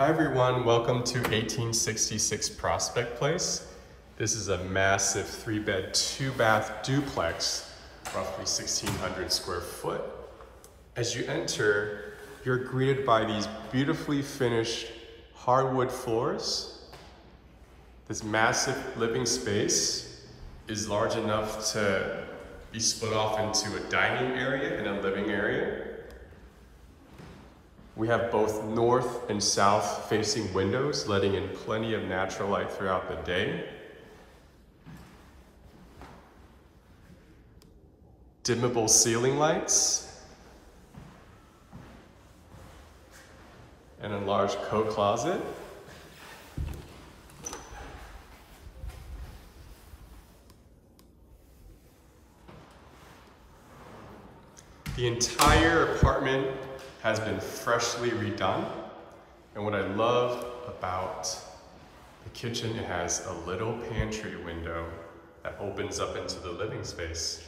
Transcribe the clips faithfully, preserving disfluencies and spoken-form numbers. Hi everyone, welcome to eighteen sixty-six Prospect Place. This is a massive three bed, two bath duplex, roughly sixteen hundred square foot. As you enter, you're greeted by these beautifully finished hardwood floors. This massive living space is large enough to be split off into a dining area and a living area. We have both north and south facing windows, letting in plenty of natural light throughout the day. Dimmable ceiling lights. An enlarged coat closet. The entire apartment has been freshly redone. And what I love about the kitchen, it has a little pantry window that opens up into the living space.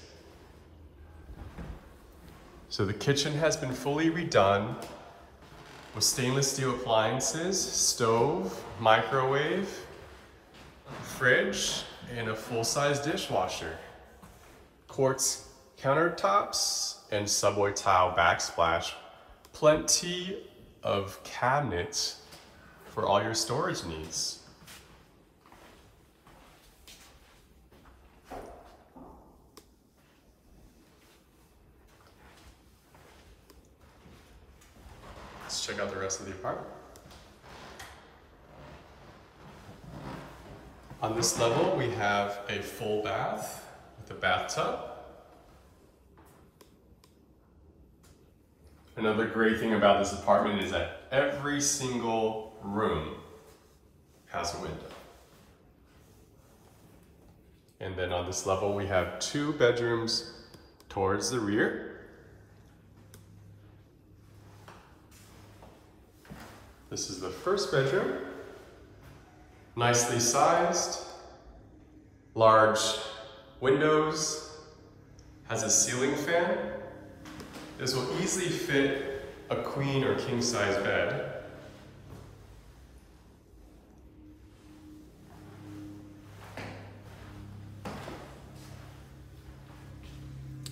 So the kitchen has been fully redone with stainless steel appliances, stove, microwave, fridge, and a full-size dishwasher. Quartz countertops and subway tile backsplash. Plenty of cabinets for all your storage needs. Let's check out the rest of the apartment. On this level, we have a full bath with a bathtub. Another great thing about this apartment is that every single room has a window. And then on this level, we have two bedrooms towards the rear. This is the first bedroom, nicely sized, large windows, has a ceiling fan. This will easily fit a queen or king size bed.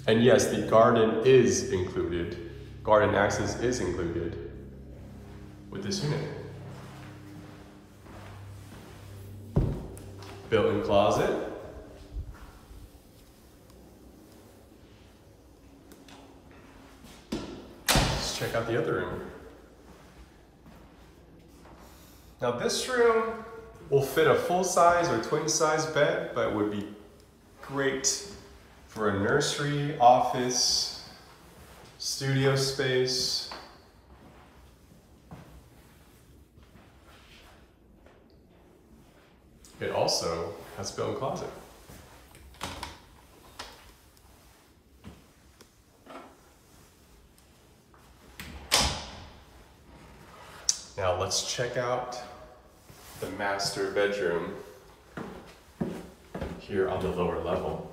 And yes, the garden is included. Garden access is included with this unit. Built-in closet. Check out the other room. Now this room will fit a full-size or twin-size bed, but would be great for a nursery, office, studio space. It also has a built-in closet. Now let's check out the master bedroom here on the lower level.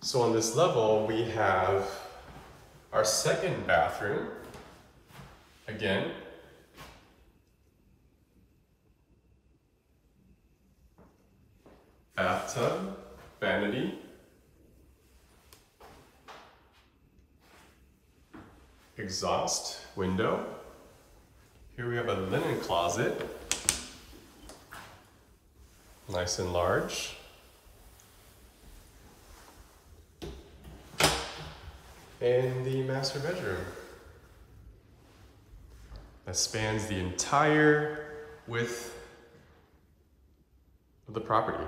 So on this level, we have our second bathroom. Again, bathtub, vanity. Exhaust window. Here we have a linen closet, nice and large. And the master bedroom that spans the entire width of the property.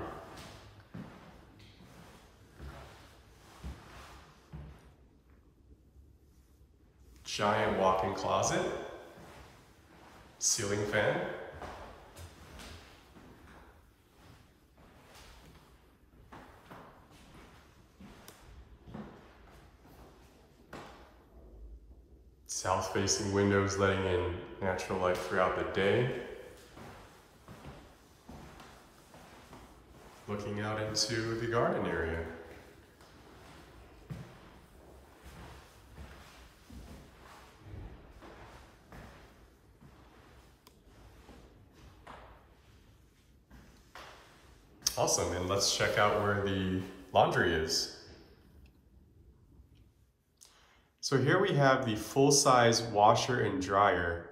Giant walk-in closet, ceiling fan. South-facing windows letting in natural light throughout the day. Looking out into the garden area. Awesome, and let's check out where the laundry is. So here we have the full-size washer and dryer,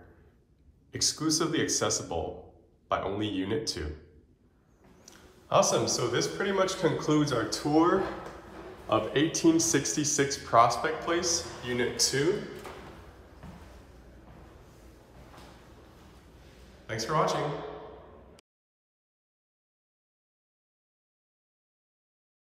exclusively accessible by only Unit two. Awesome, so this pretty much concludes our tour of eighteen sixty-six Prospect Place, Unit two. Thanks for watching.